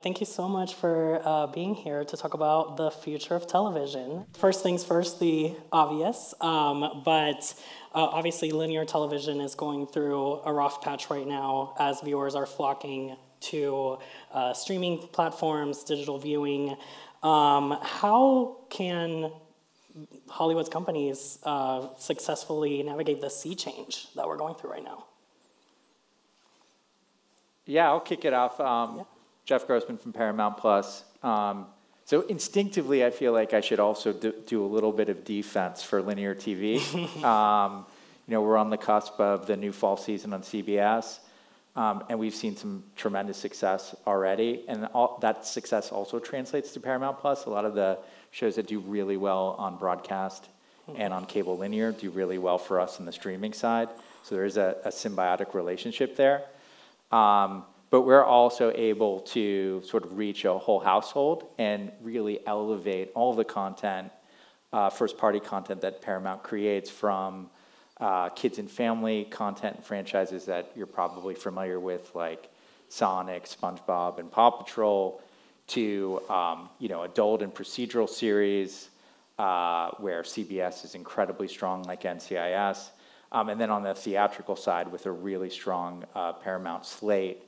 Thank you so much for being here to talk about the future of television. First things first, the obvious, obviously linear television is going through a rough patch right now as viewers are flocking to streaming platforms, digital viewing. How can Hollywood's companies successfully navigate the sea change that we're going through right now? Yeah, I'll kick it off. Jeff Grossman from Paramount Plus. So instinctively, I feel like I should also do a little bit of defense for linear TV. You know, we're on the cusp of the new fall season on CBS, and we've seen some tremendous success already. And that success also translates to Paramount Plus. A lot of the shows that do really well on broadcast and on cable linear do really well for us on the streaming side. So there is a symbiotic relationship there. But we're also able to sort of reach a whole household and really elevate all the content, first-party content that Paramount creates, from kids and family content and franchises that you're probably familiar with, like Sonic, SpongeBob, and Paw Patrol, to adult and procedural series where CBS is incredibly strong, like NCIS, and then on the theatrical side with a really strong Paramount slate.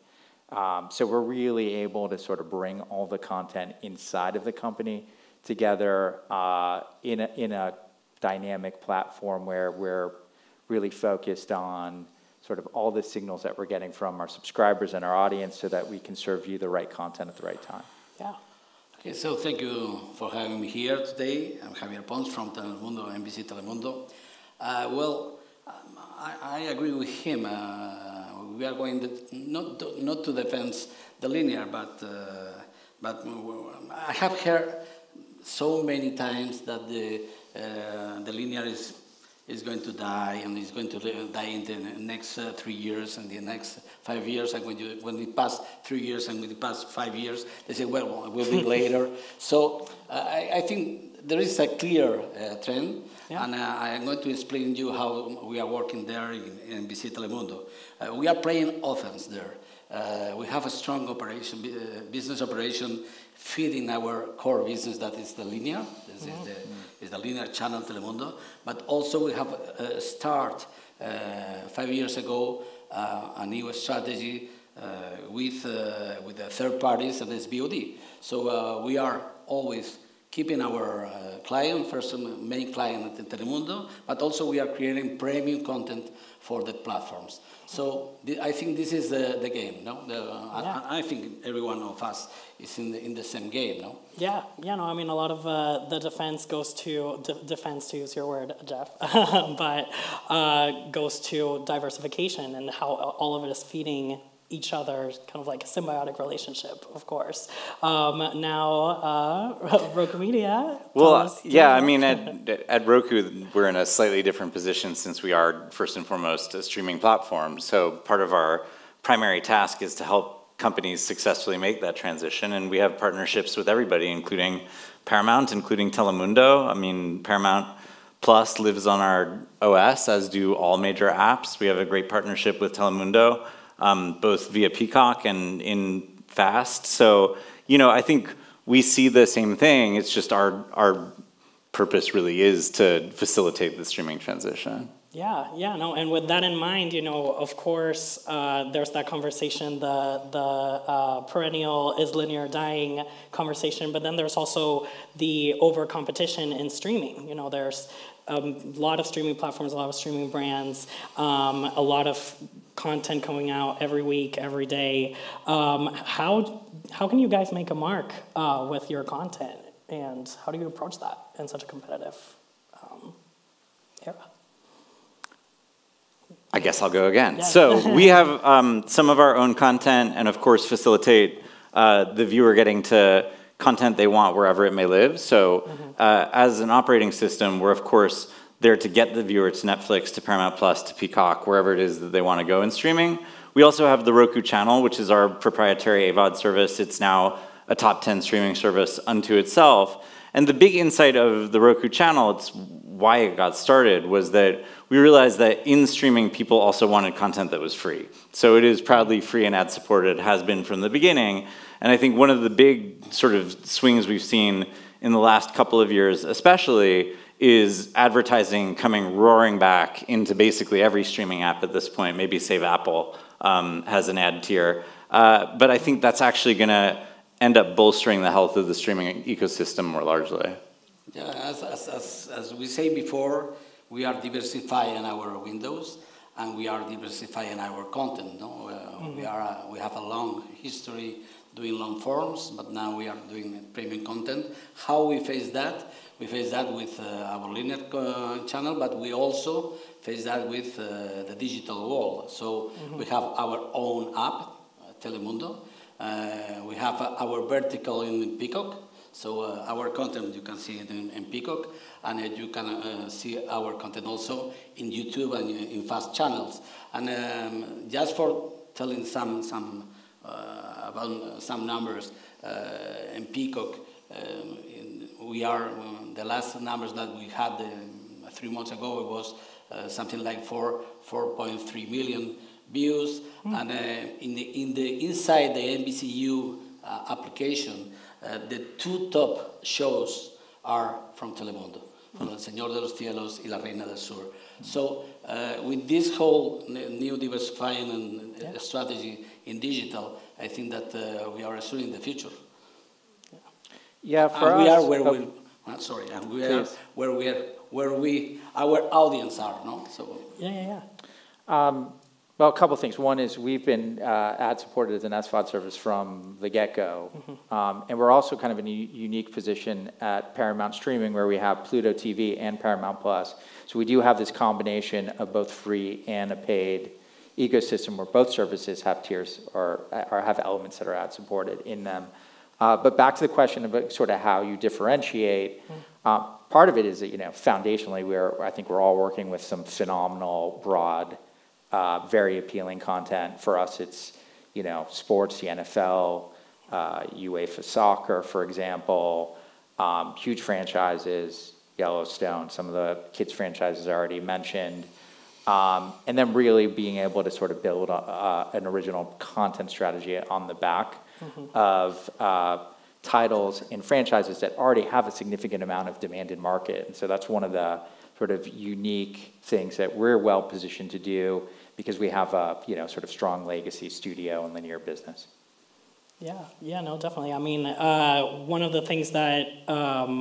So we're really able to sort of bring all the content inside of the company together in a dynamic platform where we're really focused on sort of all the signals that we're getting from our subscribers and our audience so that we can serve you the right content at the right time. Yeah. Okay, so thank you for having me here today. I'm Javier Pons from Telemundo, NBC Telemundo. I agree with him. We are going not to defend the linear, but I have heard so many times that the linear is going to die, and it's going to die in the next 3 years and the next 5 years. And when we pass 3 years and when we pass 5 years, they say, well, it will be later. So I think there is a clear trend. Yeah. And I'm going to explain to you how we are working there in NBC Telemundo. We are playing offense there. We have a strong operation, business operation, feeding our core business that is the linear. This is the linear channel Telemundo. But also we have started 5 years ago a new strategy with the third parties and SBOD. So we are always keeping our client, first main client at Telemundo, but also we are creating premium content for the platforms. So I think this is the game, no? I think every one of us is in the same game, no? Yeah, no, I mean, a lot of the defense goes to, defense to use your word, Jeff, but goes to diversification and how all of it is feeding each other, kind of like a symbiotic relationship, of course. Roku Media. Well, yeah, I mean, at Roku, we're in a slightly different position since we are, first and foremost, a streaming platform. So part of our primary task is to help companies successfully make that transition. And we have partnerships with everybody, including Paramount, including Telemundo. I mean, Paramount Plus lives on our OS, as do all major apps. We have a great partnership with Telemundo, both via Peacock and in FAST. So, you know, I think we see the same thing. It's just our purpose really is to facilitate the streaming transition. Yeah, no, and with that in mind, you know, of course, there's that conversation, the perennial is linear dying conversation, but then there's also the over-competition in streaming. You know, there's a lot of streaming platforms, a lot of streaming brands, a lot of content coming out every week, every day. How can you guys make a mark with your content, and how do you approach that in such a competitive era? I guess I'll go again. Yeah. So we have some of our own content, and of course facilitate the viewer getting to content they want wherever it may live. So as an operating system, we're of course there to get the viewer to Netflix, to Paramount Plus, to Peacock, wherever it is that they want to go in streaming. We also have the Roku channel, which is our proprietary AVOD service. It's now a top 10 streaming service unto itself. And the big insight of the Roku channel, it's why it got started was that we realized that in streaming, people also wanted content that was free. So it is proudly free and ad-supported, has been from the beginning. And I think one of the big sort of swings we've seen in the last couple of years especially is advertising coming roaring back into basically every streaming app at this point, maybe save Apple has an ad tier. But I think that's actually gonna end up bolstering the health of the streaming ecosystem more largely. Yeah, as we say before, we are diversifying our windows and we are diversifying our content. No? We have a long history doing long forms, but now we are doing premium content. How we face that? We face that with our linear channel, but we also face that with the digital world. So we have our own app, Telemundo. We have our vertical in Peacock. So our content, you can see it in Peacock, and you can see our content also in YouTube and in FAST channels. And just for telling about some numbers in Peacock, we are, the last numbers that we had 3 months ago, it was something like 4.3 million views. And inside the NBCU application, the two top shows are from Telemundo, from El Señor de los Cielos y La Reina del Sur. So with this whole new diversifying and strategy in digital, I think that we are assuming the future. Yeah, for us, we are where we. Sorry, we are where our audience are. No, so yeah. Well, a couple of things. One is we've been ad-supported as an SVOD service from the get-go. And we're also kind of in a unique position at Paramount Streaming where we have Pluto TV and Paramount Plus. So we do have this combination of both free and a paid ecosystem where both services have tiers or have elements that are ad-supported in them. But back to the question about sort of how you differentiate, part of it is that, you know, foundationally, I think we're all working with some phenomenal, broad, very appealing content. For us, it's, you know, sports, the NFL, UEFA soccer, for example, huge franchises, Yellowstone, some of the kids' franchises I already mentioned. And then really being able to sort of build an original content strategy on the back of titles and franchises that already have a significant amount of demanded market. And so that's one of the sort of unique things that we're well positioned to do because we have a, you know, sort of strong legacy studio and linear business. Yeah, yeah, no, definitely. I mean, one of the things that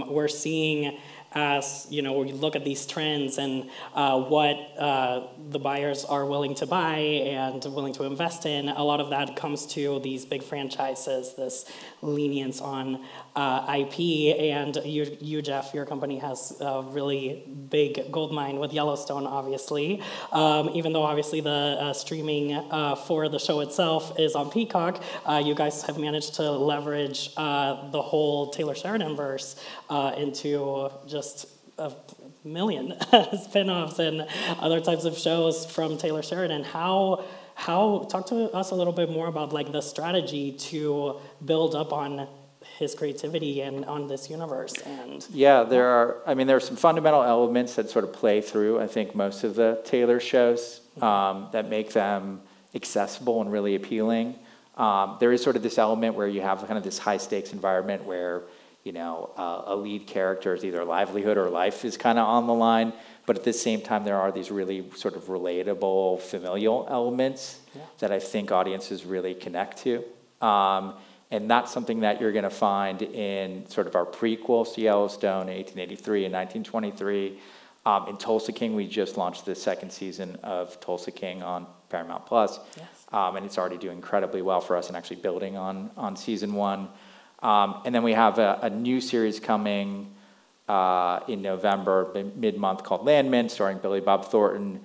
we're seeing as, you know, we look at these trends and what the buyers are willing to buy and willing to invest in, a lot of that comes to these big franchises, this lenience on IP. And you, Jeff, your company has a really big gold mine with Yellowstone, obviously, even though obviously the streaming for the show itself is on Peacock. You guys have managed to leverage the whole Taylor Sheridan verse into just a million spin-offs and other types of shows from Taylor Sheridan. How talk to us a little bit more about like the strategy to build up on his creativity and on this universe. And yeah, there are some fundamental elements that sort of play through, I think, most of the Taylor shows that make them accessible and really appealing. There is sort of this element where you have kind of this high stakes environment where, you know, a lead character's either livelihood or life is kind of on the line, but at the same time, there are these really sort of relatable, familial elements that I think audiences really connect to. And that's something that you're going to find in sort of our prequels to Yellowstone, 1883 and 1923. In Tulsa King, we just launched the second season of Tulsa King on Paramount Plus, and it's already doing incredibly well for us and actually building on season one. And then we have a new series coming in November, mid-month, called Landman, starring Billy Bob Thornton,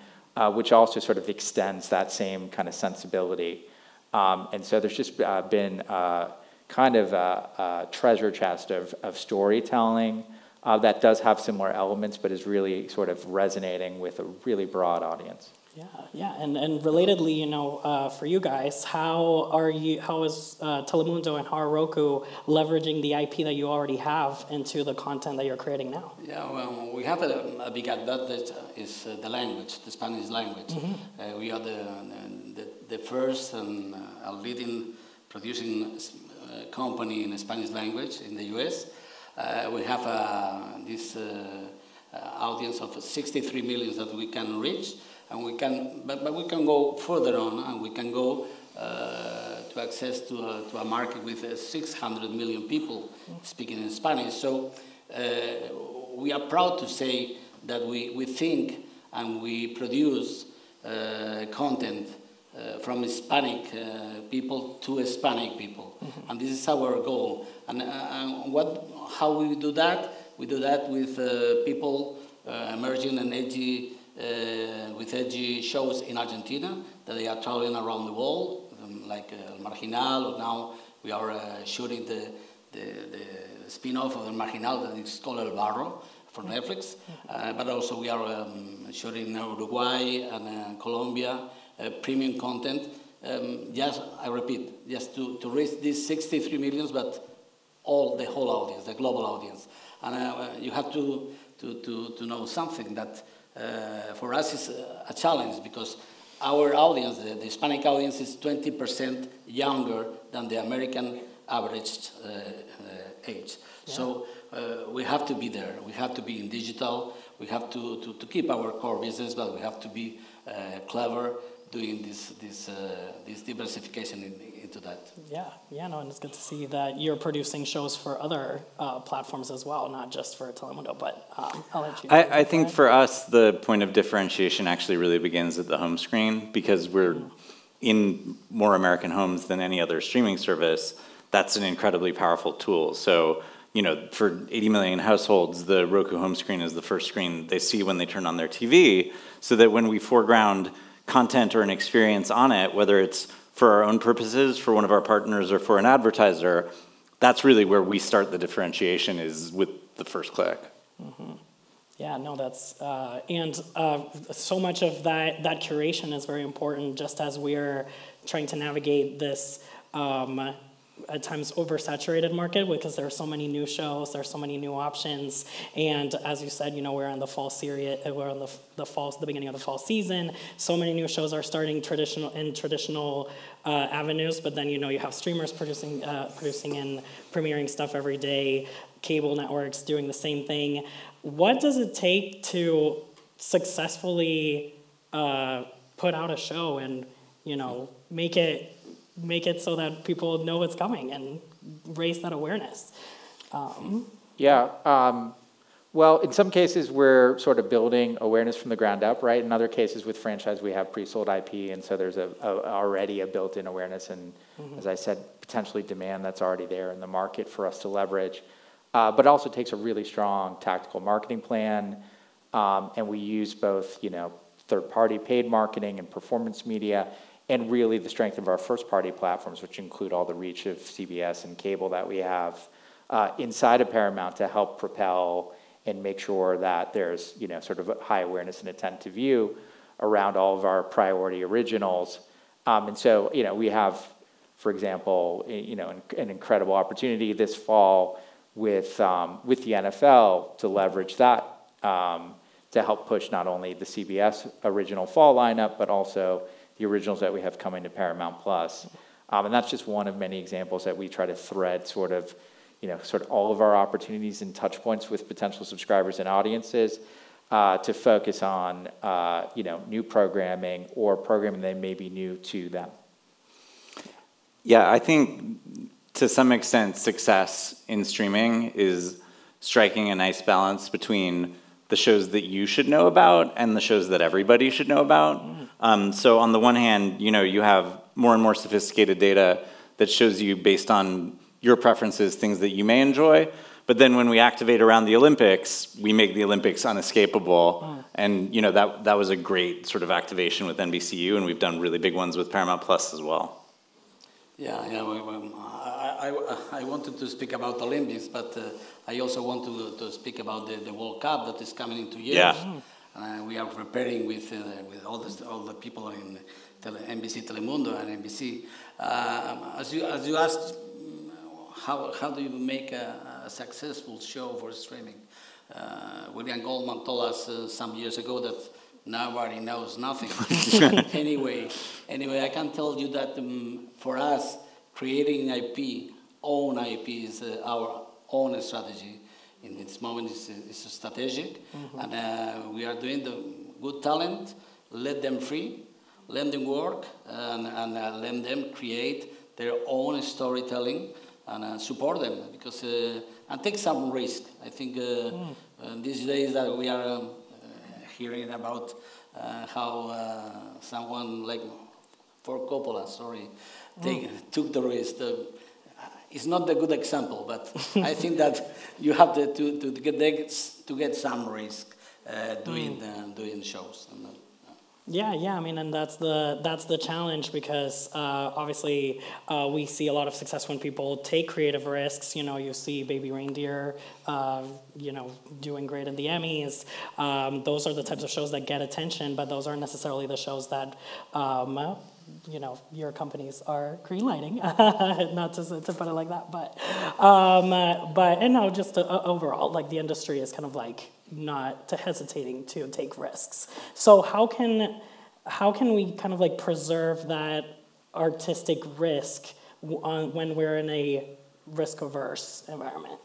which also sort of extends that same kind of sensibility. And so there's just been kind of a treasure chest of storytelling that does have similar elements, but is really sort of resonating with a really broad audience. Yeah, and relatedly, you know, for you guys, how is Telemundo and Roku leveraging the IP that you already have into the content that you're creating now? Yeah, well, we have a big advantage is the language, the Spanish language. Mm-hmm. We are the first and leading producing company in the Spanish language in the U.S. We have this audience of 63 million that we can reach. And we can, but we can go further on, and we can go to access to a market with 600 million people speaking in Spanish. So we are proud to say that we think and we produce content from Hispanic people to Hispanic people, mm-hmm. and this is our goal. And how we do that? We do that with people emerging and edgy. With edgy shows in Argentina that they are traveling around the world, like El Marginal, or now we are shooting the spin-off of El Marginal that is called El Barro for Netflix, but also we are shooting in Uruguay and Colombia, premium content, just, I repeat, just to reach these 63 millions, but the whole audience, the global audience. And you have to know something that for us is a challenge because our audience, the Hispanic audience, is 20% younger than the American average age. Yeah. So we have to be there. We have to be in digital. We have to keep our core business, but we have to be clever doing this diversification into that. Yeah, no, and it's good to see that you're producing shows for other platforms as well, not just for Telemundo, but I'll let you know. I think for us, the point of differentiation actually really begins at the home screen because we're in more American homes than any other streaming service. That's an incredibly powerful tool. So, you know, for 80 million households, the Roku home screen is the first screen they see when they turn on their TV, so that when we foreground content or an experience on it, whether it's for our own purposes, for one of our partners, or for an advertiser, that's really where we start the differentiation, is with the first click. Mm-hmm. Yeah, no, that's, so much of that curation is very important, just as we're trying to navigate this, at times oversaturated market, because there are so many new shows, there are so many new options, and as you said, you know, we're in the fall series, we're on the beginning of the fall season. So many new shows are starting traditional avenues, but then, you know, you have streamers producing and premiering stuff every day, cable networks doing the same thing. What does it take to successfully put out a show and, you know, make it so that people know what's coming and raise that awareness? Well, in some cases, we're sort of building awareness from the ground up, right? In other cases, with franchise, we have pre-sold IP, and so there's already a built-in awareness and, mm-hmm. as I said, potentially demand that's already there in the market for us to leverage. But it also takes a really strong tactical marketing plan, and we use both, you know, third-party paid marketing and performance media, and really the strength of our first-party platforms, which include all the reach of CBS and cable that we have inside of Paramount to help propel and make sure that there's, you know, sort of high awareness and attentive view around all of our priority originals. And so, you know, we have, for example, you know, an incredible opportunity this fall with the NFL to leverage that to help push not only the CBS original fall lineup, but also the originals that we have coming to Paramount Plus. And that's just one of many examples that we try to thread sort of all of our opportunities and touch points with potential subscribers and audiences to focus on, you know, new programming or programming that may be new to them. Yeah, I think to some extent success in streaming is striking a nice balance between the shows that you should know about and the shows that everybody should know about. So on the one hand, you know, you have more and more sophisticated data that shows you, based on your preferences, things that you may enjoy. But then when we activate around the Olympics, we make the Olympics unescapable. Oh. And, you know, that was a great sort of activation with NBCU, and we've done really big ones with Paramount Plus as well. Yeah, I wanted to speak about the Olympics, but I also want to speak about the World Cup that is coming in 2 years. Yeah. We are preparing with all the people in NBC Telemundo and NBC. As you asked, how do you make a successful show for streaming? William Goldman told us some years ago that nobody knows nothing. anyway, I can tell you that for us, creating own IP is our own strategy. In this moment, it's strategic, and we are doing the good talent, let them free, let them work, and let them create their own storytelling, and support them, because and take some risk. I think these days that we are hearing about how someone like for Coppola, took the risk. It's not a good example, but I think that you have to get some risk doing shows. And, yeah. I mean, and that's the challenge, because obviously we see a lot of success when people take creative risks. You know, you see Baby Reindeer, you know, doing great in the Emmys. Those are the types of shows that get attention, but those aren't necessarily the shows that, you know, your companies are greenlighting. Not to put it like that, but and no, just overall, like the industry is kind of like not hesitating to take risks. So how can we kind of like preserve that artistic risk when we're in a risk-averse environment?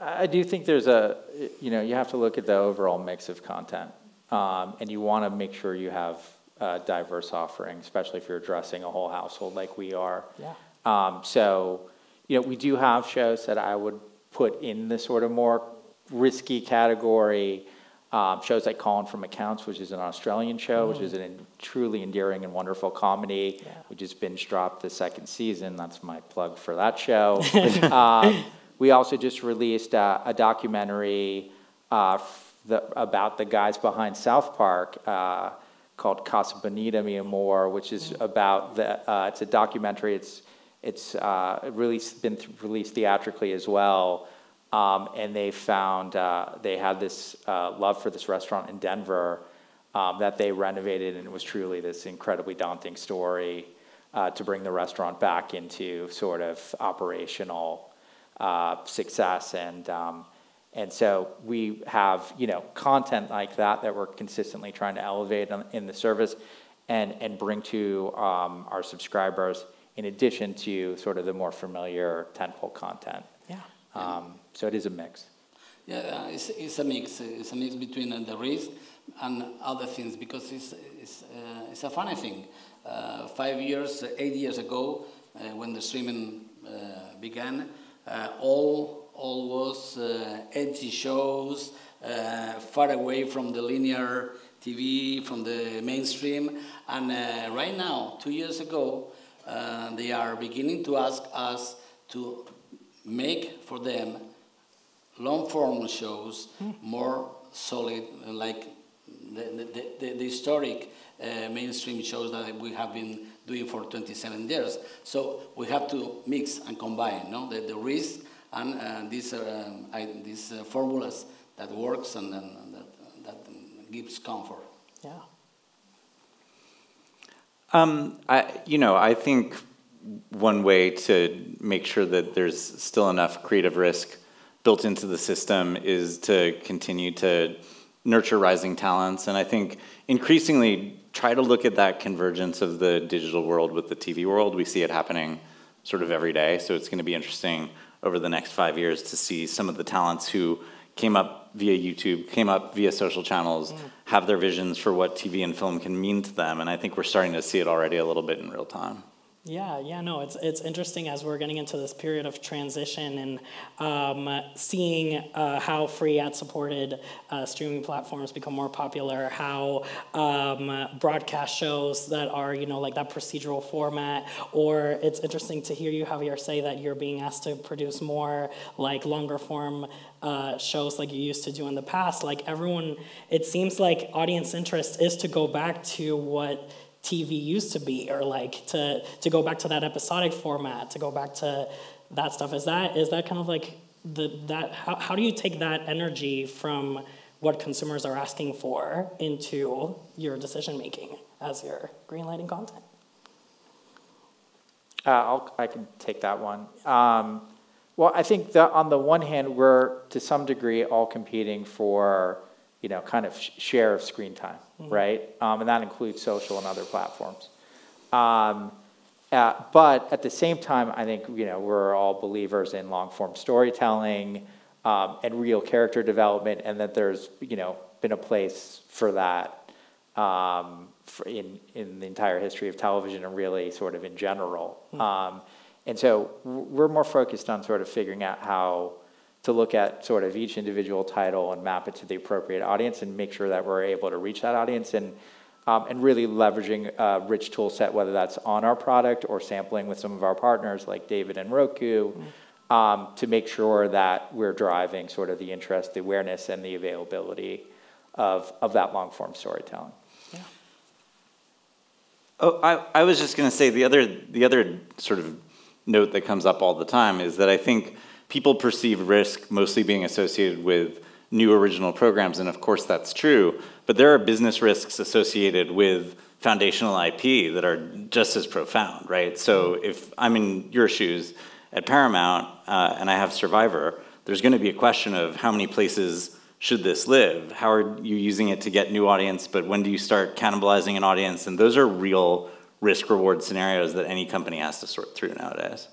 I do think there's you have to look at the overall mix of content, and you want to make sure you have diverse offering, especially if you're addressing a whole household like we are. Yeah. So, you know, we do have shows that I would put in the sort of more risky category. Shows like Colin from Accounts, which is an Australian show, which is a truly endearing and wonderful comedy, which has binge dropped the second season. That's my plug for that show. We also just released a documentary about the guys behind South Park, called Casa Bonita, Mi Amor, which is about it's a documentary. It's really been released theatrically as well, and they found they had this love for this restaurant in Denver that they renovated, and it was truly this incredibly daunting story to bring the restaurant back into sort of operational success. And so we have, you know, content like that we're consistently trying to elevate in the service and bring to our subscribers, in addition to sort of the more familiar tentpole content. Yeah. So it is a mix. Yeah, it's a mix. It's a mix between the risk and other things, because it's a funny thing. 8 years ago, when the streaming began, all was edgy shows, far away from the linear TV, from the mainstream. And right now, 2 years ago, they are beginning to ask us to make for them long-form shows, more solid, like the historic mainstream shows that we have been doing for 27 years. So we have to mix and combine, no? The risk and these formulas that works and that gives comfort. Yeah. I think one way to make sure that there's still enough creative risk built into the system is to continue to nurture rising talents, and I think increasingly try to look at that convergence of the digital world with the TV world. We see it happening sort of every day, so it's going to be interesting over the next 5 years to see some of the talents who came up via YouTube, came up via social channels, have their visions for what TV and film can mean to them. And I think we're starting to see it already a little bit in real time. Yeah, no, it's interesting as we're getting into this period of transition and seeing how free ad-supported streaming platforms become more popular, how broadcast shows that are, you know, like that procedural format, or it's interesting to hear you, Javier, say that you're being asked to produce more like longer form shows like you used to do in the past. Like everyone, it seems like audience interest is to go back to what TV used to be, or like to go back to that episodic format, to go back to that stuff. Is that kind of like how do you take that energy from what consumers are asking for into your decision making as you're greenlighting content? I can take that one. Well, I think that on the one hand, we're to some degree all competing for, kind of share of screen time, mm-hmm. right? And that includes social and other platforms. But at the same time, I think we're all believers in long-form storytelling and real character development, and that there's been a place for that in the entire history of television and really sort of in general. Mm-hmm. And so we're more focused on sort of figuring out how to look at sort of each individual title and map it to the appropriate audience and make sure that we're able to reach that audience and really leveraging a rich tool set, whether that's on our product or sampling with some of our partners like David and Roku, mm-hmm. To make sure that we're driving sort of the interest, the awareness, and the availability of that long-form storytelling. Yeah. Oh, I was just going to say the other sort of note that comes up all the time is that I think people perceive risk mostly being associated with new original programs, and of course that's true, but there are business risks associated with foundational IP that are just as profound, right? So if I'm in your shoes at Paramount and I have Survivor, there's going to be a question of how many places should this live? How are you using it to get new audience, but when do you start cannibalizing an audience? And those are real risk-reward scenarios that any company has to sort through nowadays.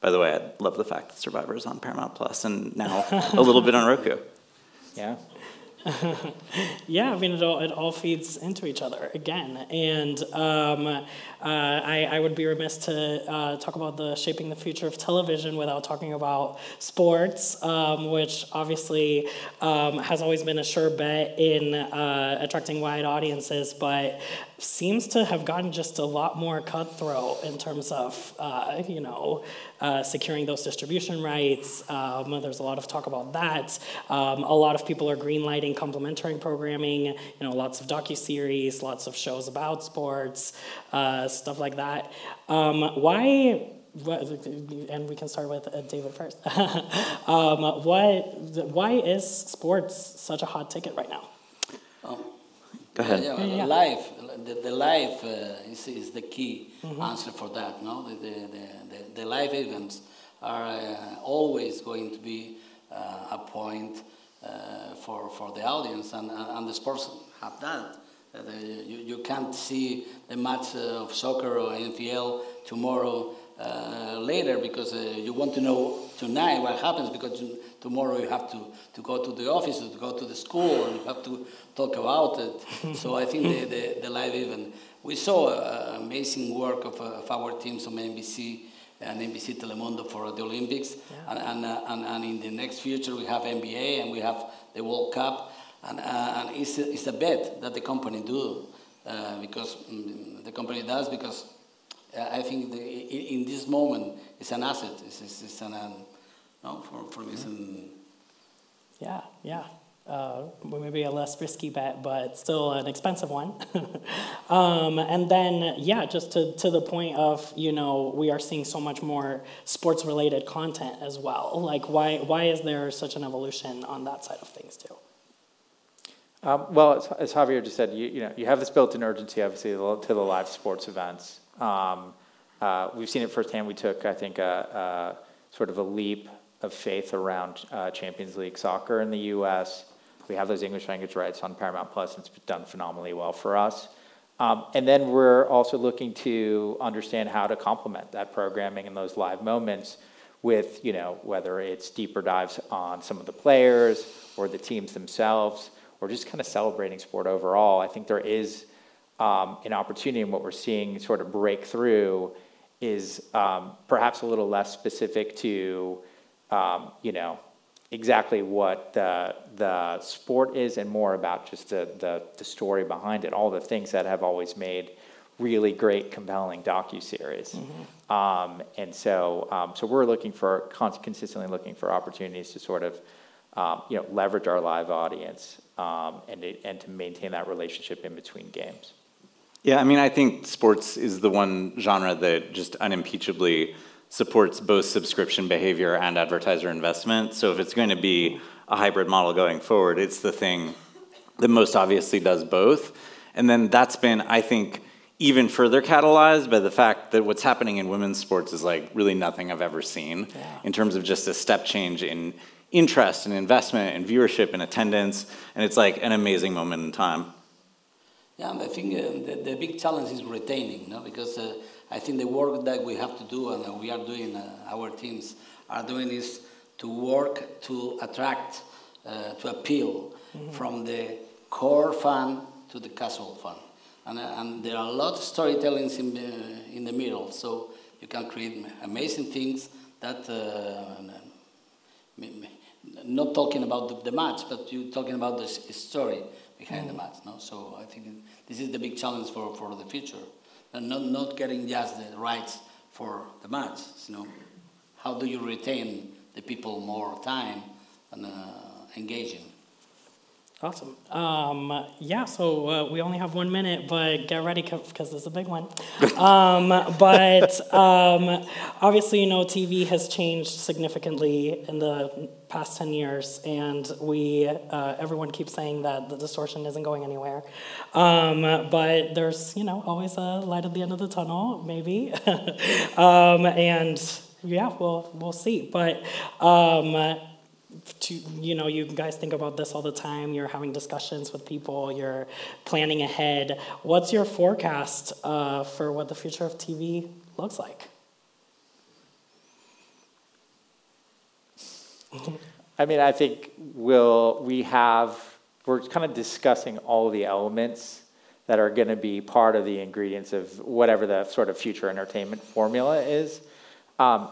By the way, I love the fact that Survivor is on Paramount Plus and now a little bit on Roku. Yeah. Yeah, I mean, it all feeds into each other again. And I would be remiss to talk about the shaping the future of television without talking about sports, which obviously has always been a sure bet in attracting wide audiences, but seems to have gotten just a lot more cutthroat in terms of, securing those distribution rights. There's a lot of talk about that. A lot of people are greenlighting complementary programming, lots of docuseries, lots of shows about sports, stuff like that. And we can start with David first. Why is sports such a hot ticket right now? Oh. Go ahead. Yeah. Life, the life is the key mm-hmm. answer for that. No, the live events are always going to be a point for the audience, and the sports have that. You can't see the match of soccer or NFL tomorrow later because you want to know tonight what happens, because tomorrow you have to go to the office, to go to the school, and you have to talk about it. So I think the live event. We saw amazing work of our teams on NBC and NBC Telemundo for the Olympics. Yeah. And in the next future, we have NBA and we have the World Cup. And it's a bet that the company do, because I think in this moment, it's an asset. It's an... No, for me, yeah. Maybe a less risky bet, but still an expensive one. And then, yeah, just to the point of, we are seeing so much more sports-related content as well. Like, why is there such an evolution on that side of things, too? Well, as Javier just said, you have this built-in urgency, obviously, to the live sports events. We've seen it firsthand. We took, I think, a sort of a leap of faith around Champions League soccer in the U.S. We have those English language rights on Paramount Plus, and it's done phenomenally well for us. And then we're also looking to understand how to complement that programming and those live moments with, whether it's deeper dives on some of the players or the teams themselves, or just kind of celebrating sport overall. I think there is an opportunity, and what we're seeing sort of break through is perhaps a little less specific to exactly what the sport is, and more about just the story behind it, all the things that have always made really great, compelling docuseries. Mm-hmm. So we're consistently looking for opportunities to sort of leverage our live audience and to maintain that relationship in between games. Yeah, I mean, I think sports is the one genre that just unimpeachably supports both subscription behavior and advertiser investment. So if it's going to be a hybrid model going forward, it's the thing that most obviously does both. And then that's been, I think, even further catalyzed by the fact that what's happening in women's sports is like really nothing I've ever seen in terms of just a step change in interest and investment and viewership and attendance. And it's like an amazing moment in time. Yeah, and I think the big challenge is retaining, no? Because I think the work that we have to do and we are doing, our teams are doing, is to work to attract, to appeal from the core fan to the casual fan. And there are a lot of storytellings in the middle, so you can create amazing things that, not talking about the match, but you're talking about the story behind the match. No? So I think this is the big challenge for the future. And not getting just the rights for the match, you know. How do you retain the people more time and engaging? Awesome. Yeah, so we only have 1 minute, but get ready because this is a big one. Obviously, you know, TV has changed significantly in the past 10 years, and everyone keeps saying that the distortion isn't going anywhere. But there's, you know, always a light at the end of the tunnel, maybe. And yeah, we'll see. But you know, you guys think about this all the time. You're having discussions with people. You're planning ahead. What's your forecast for what the future of TV looks like? I mean, I think we're kind of discussing all the elements that are going to be part of the ingredients of whatever the sort of future entertainment formula is.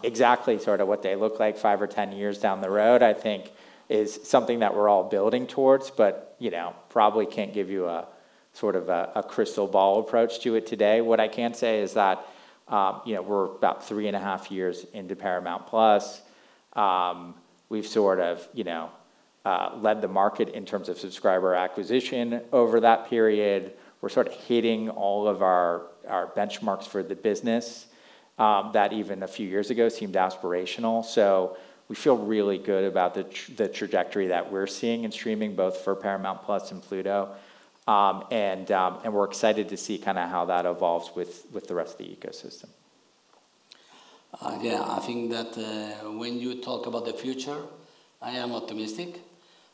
Exactly sort of what they look like 5 or 10 years down the road, I think, is something that we're all building towards, but, you know, probably can't give you a sort of a crystal ball approach to it today. What I can say is that, you know, we're about 3.5 years into Paramount Plus. We've sort of, you know, led the market in terms of subscriber acquisition over that period. We're sort of hitting all of our benchmarks for the business. That even a few years ago seemed aspirational. So we feel really good about the trajectory that we're seeing in streaming, both for Paramount Plus and Pluto. And we're excited to see kind of how that evolves with the rest of the ecosystem. Yeah, I think that when you talk about the future, I am optimistic.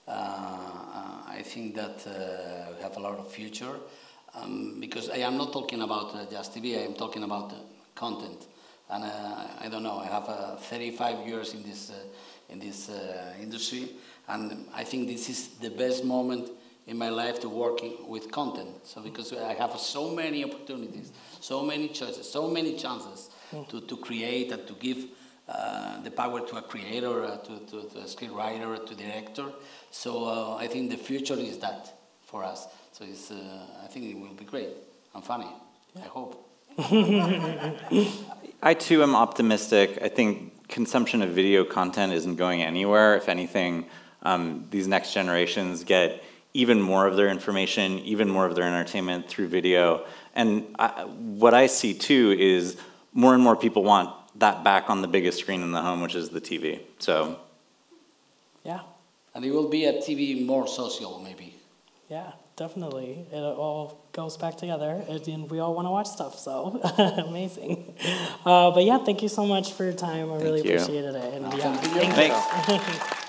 I think that we have a lot of future because I am not talking about just TV, I am talking about content. And I don't know, I have 35 years in this industry, and I think this is the best moment in my life to work with content. So because I have so many opportunities, so many choices, so many chances to create and to give the power to a creator, to a screenwriter, to director. So I think the future is that for us. So it's, I think it will be great and funny, I hope. I too am optimistic. I think consumption of video content isn't going anywhere. If anything, these next generations get even more of their information, even more of their entertainment through video. And what I see too is more and more people want that back on the biggest screen in the home, which is the TV. So, yeah. And it will be a TV more social, maybe. Yeah. Definitely. It all goes back together, and we all want to watch stuff, so amazing. But yeah, thank you so much for your time. I really appreciated it. And yeah, thank you. Thanks.